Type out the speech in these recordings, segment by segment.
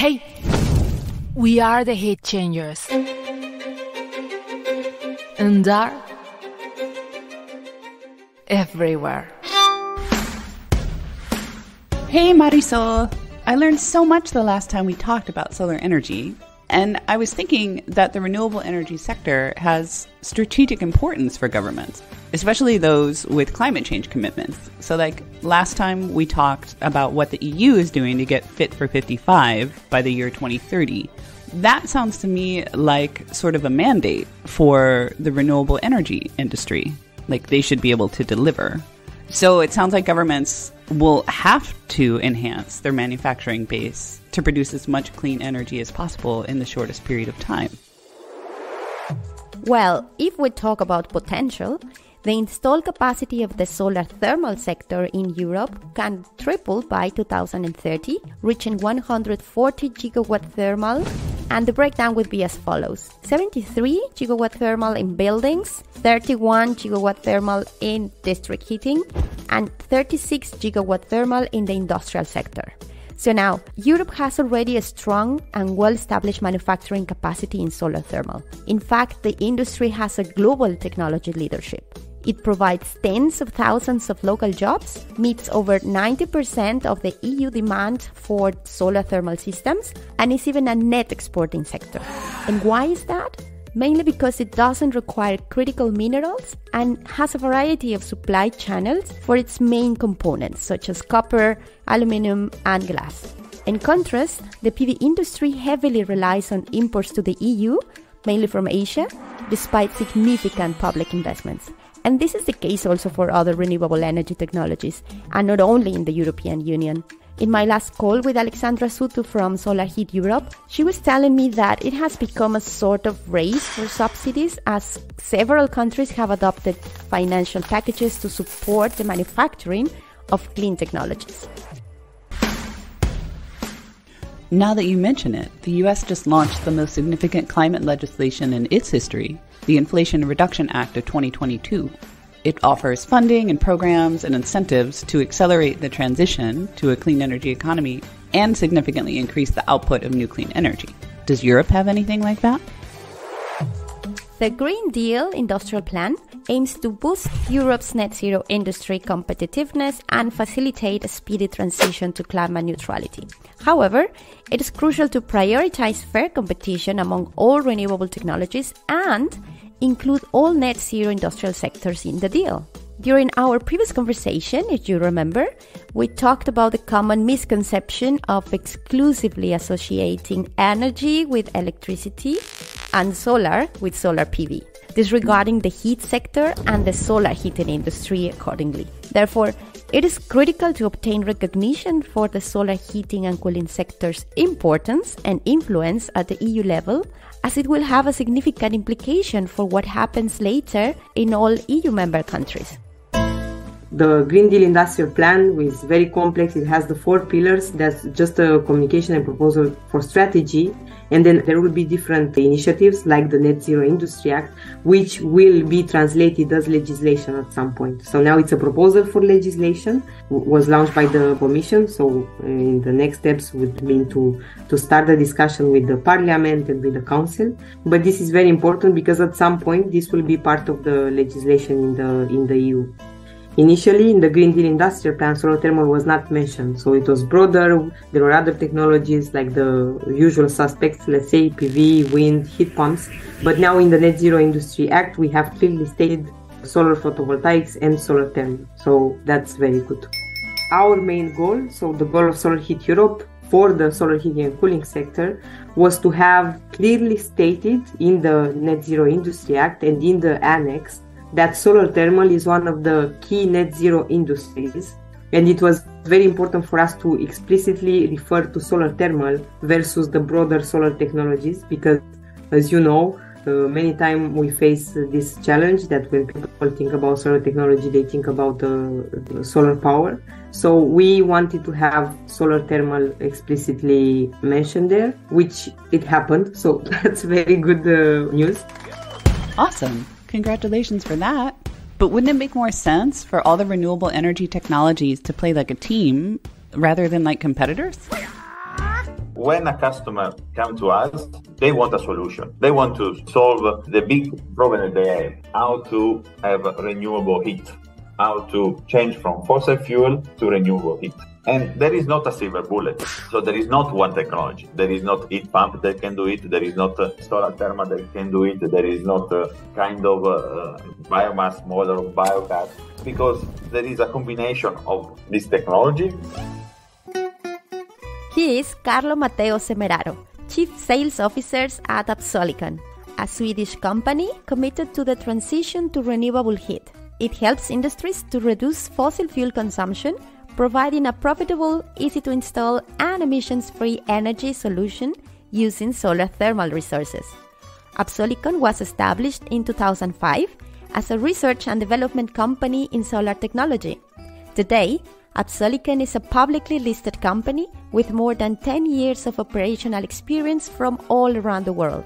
Hey, we are the Heat Changers. And are everywhere. Hey, Marisol. I learned so much the last time we talked about solar energy. And I was thinking that the renewable energy sector has strategic importance for governments, especially those with climate change commitments. So like last time we talked about what the EU is doing to get Fit for 55 by the year 2030. That sounds to me like sort of a mandate for the renewable energy industry. Like they should be able to deliver. So it sounds like governments will have to enhance their manufacturing base to produce as much clean energy as possible in the shortest period of time. Well, if we talk about potential, the installed capacity of the solar thermal sector in Europe can triple by 2030, reaching 140 gigawatt thermal, and the breakdown would be as follows: 73 gigawatt thermal in buildings, 31 gigawatt thermal in district heating, and 36 gigawatt thermal in the industrial sector. So now, Europe has already a strong and well-established manufacturing capacity in solar thermal. In fact, the industry has a global technology leadership. It provides tens of thousands of local jobs, meets over 90% of the EU demand for solar thermal systems, and is even a net exporting sector. And why is that? Mainly because it doesn't require critical minerals and has a variety of supply channels for its main components, such as copper, aluminum, and glass. In contrast, the PV industry heavily relies on imports to the EU, mainly from Asia, despite significant public investments. And this is the case also for other renewable energy technologies, and not only in the European Union. In my last call with Alexandra Sutu from Solar Heat Europe, she was telling me that it has become a sort of race for subsidies, as several countries have adopted financial packages to support the manufacturing of clean technologies. Now that you mention it, the US just launched the most significant climate legislation in its history, the Inflation Reduction Act of 2022. It offers funding and programs and incentives to accelerate the transition to a clean energy economy and significantly increase the output of new clean energy. Does Europe have anything like that? The Green Deal Industrial Plan aims to boost Europe's net zero industry competitiveness and facilitate a speedy transition to climate neutrality. However, it is crucial to prioritize fair competition among all renewable technologies and include all net zero industrial sectors in the deal. During our previous conversation, if you remember, we talked about the common misconception of exclusively associating energy with electricity and solar with solar PV, disregarding the heat sector and the solar heating industry accordingly. Therefore, it is critical to obtain recognition for the solar heating and cooling sector's importance and influence at the EU level, as it will have a significant implication for what happens later in all EU member countries. The Green Deal Industrial Plan is very complex. It has the four pillars. That's just a communication and proposal for strategy. And then there will be different initiatives like the Net Zero Industry Act, which will be translated as legislation at some point. So now it's a proposal for legislation, was launched by the Commission. So in the next steps would mean to start the discussion with the Parliament and with the Council. But this is very important because at some point this will be part of the legislation in the EU. Initially, in the Green Deal Industrial Plan, solar thermal was not mentioned, so it was broader. There were other technologies like the usual suspects, let's say PV, wind, heat pumps. But now in the Net Zero Industry Act, we have clearly stated solar photovoltaics and solar thermal. So that's very good. Our main goal, so the goal of Solar Heat Europe for the solar heating and cooling sector, was to have clearly stated in the Net Zero Industry Act and in the annex that solar thermal is one of the key net zero industries, and it was very important for us to explicitly refer to solar thermal versus the broader solar technologies, because as you know, many times we face this challenge that when people think about solar technology, they think about solar power. So we wanted to have solar thermal explicitly mentioned there, which it happened, so that's very good news. Awesome. Congratulations for that. But wouldn't it make more sense for all the renewable energy technologies to play like a team rather than like competitors? when a customer comes to us, they want a solution. They want to solve the big problem that they have, how to have renewable heat, how to change from fossil fuel to renewable heat. And there is not a silver bullet. So there is not one technology. There is not heat pump that can do it. There is not solar thermal that can do it. There is not a kind of biomass model of biogas, because there is a combination of this technology. He is Carlo Matteo Semeraro, Chief Sales Officer at Absolicon, a Swedish company committed to the transition to renewable heat. It helps industries to reduce fossil fuel consumption, providing a profitable, easy-to-install and emissions-free energy solution using solar thermal resources. Absolicon was established in 2005 as a research and development company in solar technology. Today, Absolicon is a publicly listed company with more than 10 years of operational experience from all around the world.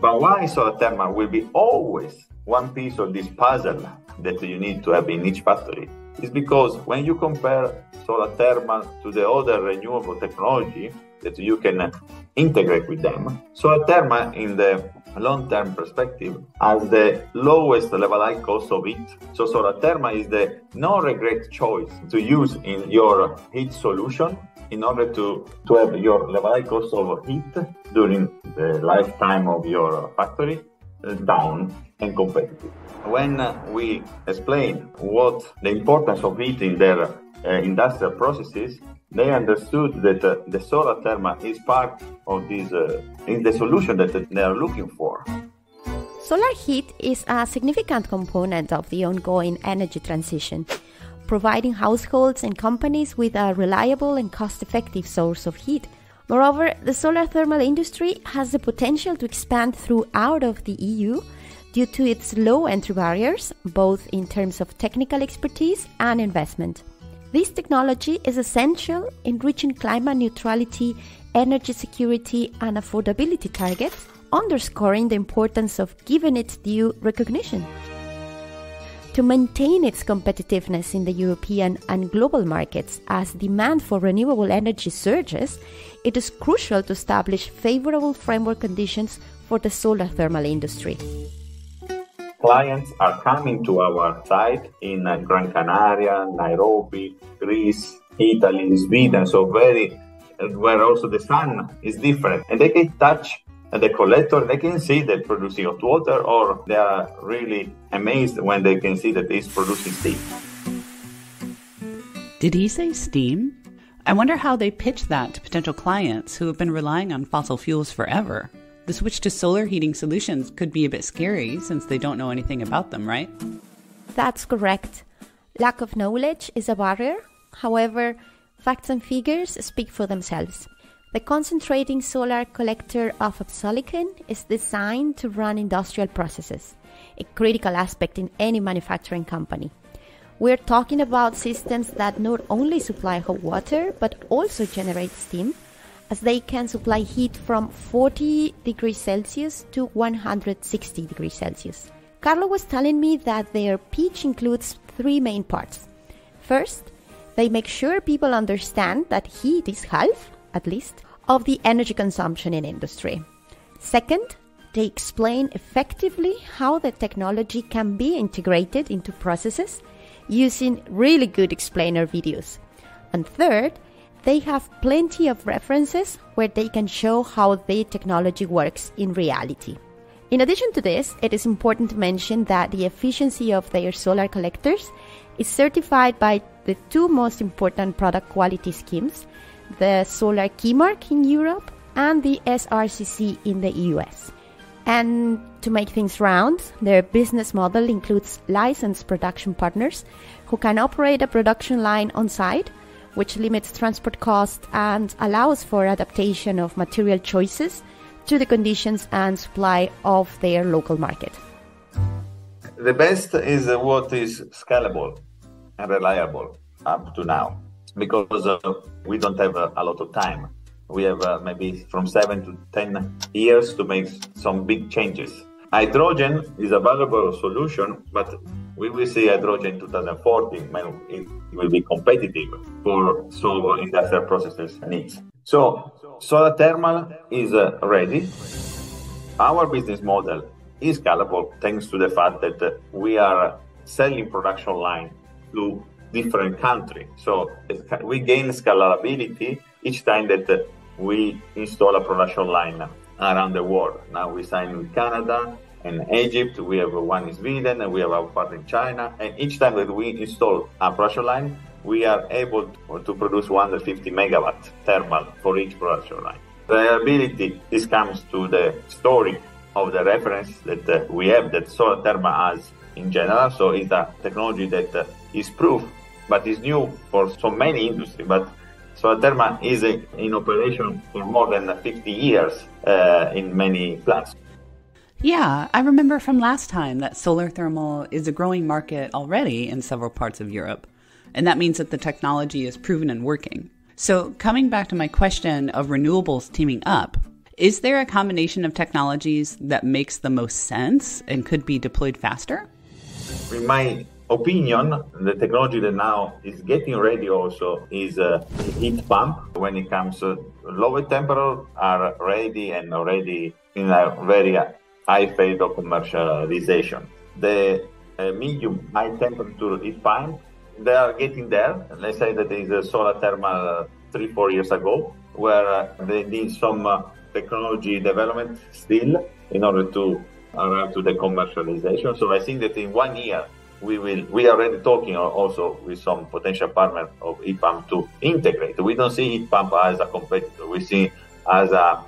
But why solar thermal will be always one piece of this puzzle that you need to have in each factory? Is because when you compare solar thermal to the other renewable technology that you can integrate with them, solar thermal in the long-term perspective has the lowest levelized cost of heat. So solar thermal is the no-regret choice to use in your heat solution in order to have your levelized cost of heat during the lifetime of your factory down and competitive. When we explain what the importance of heat in their industrial processes, they understood that the solar thermal is part of this, is the solution that they are looking for. Solar heat is a significant component of the ongoing energy transition, providing households and companies with a reliable and cost-effective source of heat. Moreover, the solar thermal industry has the potential to expand throughout of the EU due to its low entry barriers, both in terms of technical expertise and investment. This technology is essential in reaching climate neutrality, energy security and affordability targets, underscoring the importance of giving it due recognition. To maintain its competitiveness in the European and global markets as demand for renewable energy surges, it is crucial to establish favorable framework conditions for the solar thermal industry. Clients are coming to our site in Gran Canaria, Nairobi, Greece, Italy, Sweden, where also the sun is different, and they can touch the collector, they can see they're producing hot water, or they are really amazed when they can see that it's producing steam. Did he say steam? I wonder how they pitch that to potential clients who have been relying on fossil fuels forever. The switch to solar heating solutions could be a bit scary since they don't know anything about them, right? That's correct. Lack of knowledge is a barrier. However, facts and figures speak for themselves. The concentrating solar collector of Absolicon is designed to run industrial processes, a critical aspect in any manufacturing company. We're talking about systems that not only supply hot water, but also generate steam, as they can supply heat from 40 degrees Celsius to 160 degrees Celsius. Carlo was telling me that their pitch includes three main parts. First, they make sure people understand that heat is half, at least, of the energy consumption in industry. Second, they explain effectively how the technology can be integrated into processes using really good explainer videos. And third, they have plenty of references where they can show how the technology works in reality. In addition to this, it is important to mention that the efficiency of their solar collectors is certified by the two most important product quality schemes, the Solar Keymark in Europe and the SRCC in the US. And to make things round, their business model includes licensed production partners who can operate a production line on site, which limits transport costs and allows for adaptation of material choices to the conditions and supply of their local market. The best is what is scalable and reliable up to now, because we don't have a lot of time. We have maybe from 7 to 10 years to make some big changes. Hydrogen is a valuable solution, but we will see hydrogen in 2040 when it will be competitive for solar industrial processes needs. So solar thermal is ready. Our business model is scalable thanks to the fact that we are selling production line to different countries. So we gain scalability each time that we install a production line around the world. Now we sign with Canada and Egypt, we have one in Sweden, and we have our partner in China. And each time that we install a production line, we are able to produce 150 megawatt thermal for each production line. Reliability, this comes to the story of the reference that we have, that solar thermal has in general. So it's a technology that is proof, but is new for so many industries. But solar thermal is in operation for more than 50 years in many plants. Yeah, I remember from last time that solar thermal is a growing market already in several parts of Europe. And that means that the technology is proven and working. So coming back to my question of renewables teaming up, is there a combination of technologies that makes the most sense and could be deployed faster? In my opinion, the technology that now is getting ready also is heat pump. When it comes to lower temperatures are ready and already in a very high phase of commercialization. The medium high temperature heat pump, they are getting there. Let's say that there is a solar thermal 3-4 years ago, where they need some technology development still in order to arrive to the commercialization. So I think that in 1 year, we are already talking also with some potential partner of heat pump to integrate. We don't see heat pump as a competitor. We see as a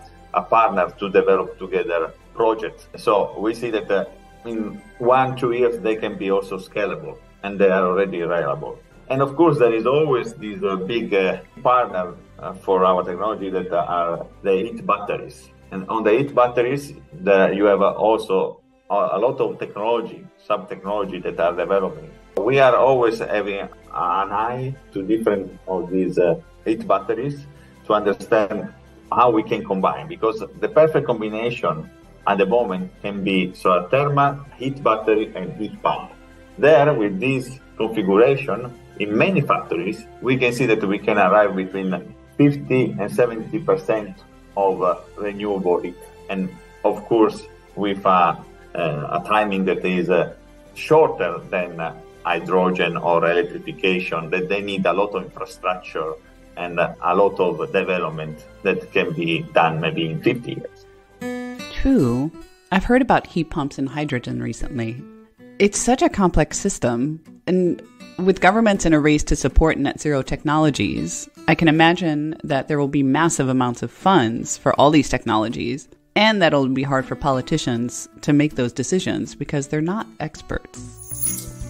partner to develop together projects. So we see that in 1-2 years, they can be also scalable. And they are already reliable. And of course, there is always this big partner for our technology that are the heat batteries. And on the heat batteries, you have also a lot of technology, sub-technology that are developing. We are always having an eye to different of these heat batteries to understand how we can combine, because the perfect combination at the moment can be solar thermal, heat battery, and heat pump. There, with this configuration, in many factories, we can see that we can arrive between 50 and 70% of renewable heat. And of course, with a timing that is shorter than hydrogen or electrification, that they need a lot of infrastructure and a lot of development that can be done maybe in 50 years. True. I've heard about heat pumps and hydrogen recently. It's such a complex system, and with governments in a race to support net zero technologies, I can imagine that there will be massive amounts of funds for all these technologies, and that it'll be hard for politicians to make those decisions because they're not experts.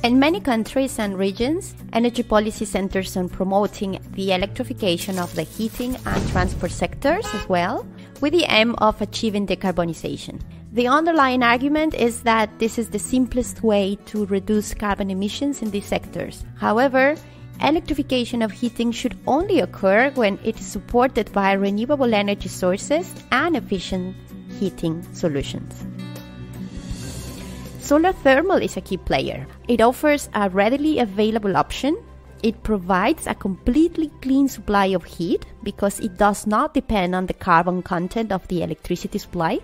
In many countries and regions, energy policy centers on promoting the electrification of the heating and transport sectors as well, with the aim of achieving decarbonization. The underlying argument is that this is the simplest way to reduce carbon emissions in these sectors. However, electrification of heating should only occur when it is supported by renewable energy sources and efficient heating solutions. Solar thermal is a key player. It offers a readily available option. It provides a completely clean supply of heat because it does not depend on the carbon content of the electricity supply.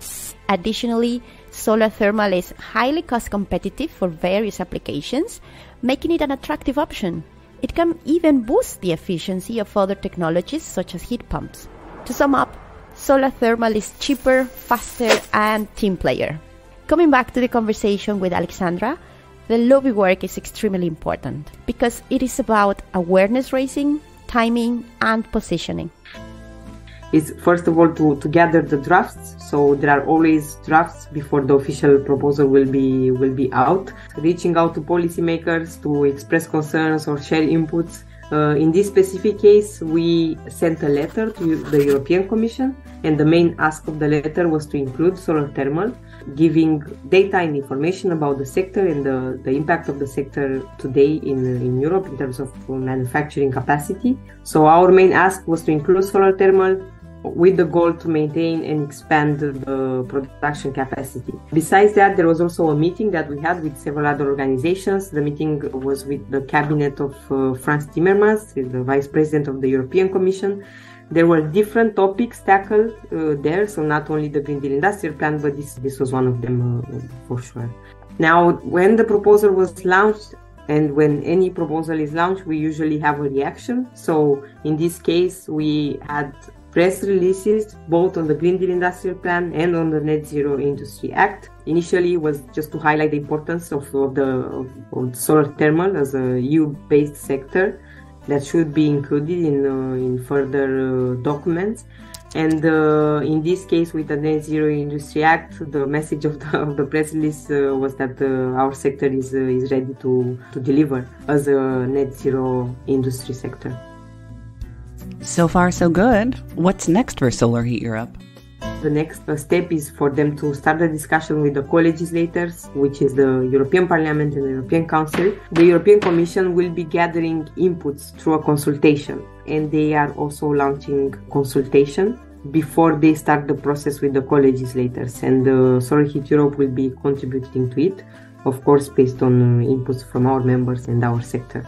Additionally, solar thermal is highly cost competitive for various applications, making it an attractive option. It can even boost the efficiency of other technologies such as heat pumps. To sum up, solar thermal is cheaper, faster, and team player. Coming back to the conversation with Alexandra, the lobby work is extremely important because it is about awareness raising, timing, and positioning. It's first of all to gather the drafts. So there are always drafts before the official proposal will be out. Reaching out to policymakers to express concerns or share inputs. In this specific case, we sent a letter to the European Commission, and the main ask of the letter was to include solar thermal, giving data and information about the sector and the impact of the sector today in Europe in terms of manufacturing capacity. So our main ask was to include solar thermal with the goal to maintain and expand the production capacity. Besides that, there was also a meeting that we had with several other organizations. The meeting was with the cabinet of Franz Timmermans, the Vice President of the European Commission, There were different topics tackled there, so not only the Green Deal Industrial Plan, but this was one of them for sure. Now, when the proposal was launched, and when any proposal is launched, we usually have a reaction. So in this case, we had press releases both on the Green Deal Industrial Plan and on the Net Zero Industry Act. Initially, it was just to highlight the importance of solar thermal as a EU-based sector that should be included in further documents. And in this case, with the Net Zero Industry Act, the message of the press release was that our sector is ready to deliver as a net zero industry sector. So far, so good. What's next for Solar Heat Europe? The next step is for them to start the discussion with the co-legislators, which is the European Parliament and the European Council. The European Commission will be gathering inputs through a consultation, and they are also launching consultation before they start the process with the co-legislators. And Solar Heat Europe will be contributing to it, of course, based on inputs from our members and our sector.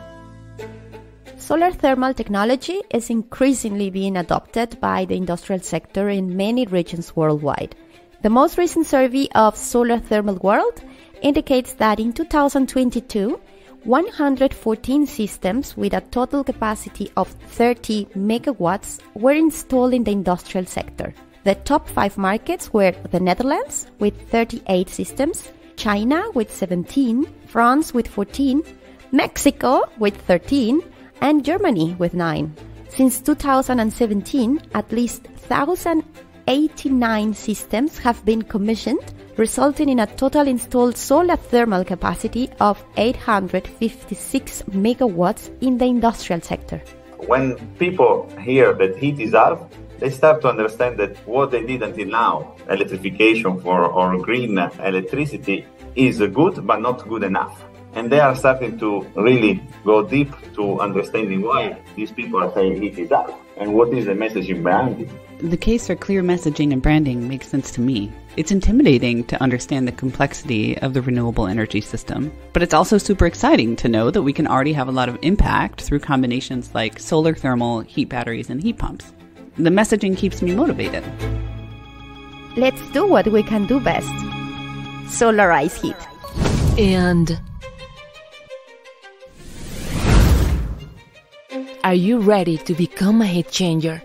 Solar thermal technology is increasingly being adopted by the industrial sector in many regions worldwide. The most recent survey of Solar Thermal World indicates that in 2022, 114 systems with a total capacity of 30 megawatts were installed in the industrial sector. The top 5 markets were the Netherlands with 38 systems, China with 17, France with 14, Mexico with 13, and Germany with 9. Since 2017, at least 1,089 systems have been commissioned, resulting in a total installed solar thermal capacity of 856 megawatts in the industrial sector. When people hear that heat is art, they start to understand that what they did until now, electrification or green electricity, is good but not good enough. And they are starting to really go deep to understanding why these people are saying heat is up and what is the messaging behind it. The case for clear messaging and branding makes sense to me. It's intimidating to understand the complexity of the renewable energy system, but it's also super exciting to know that we can already have a lot of impact through combinations like solar thermal, heat batteries, and heat pumps. The messaging keeps me motivated. Let's do what we can do best. Solarize heat. And are you ready to become a heat changer?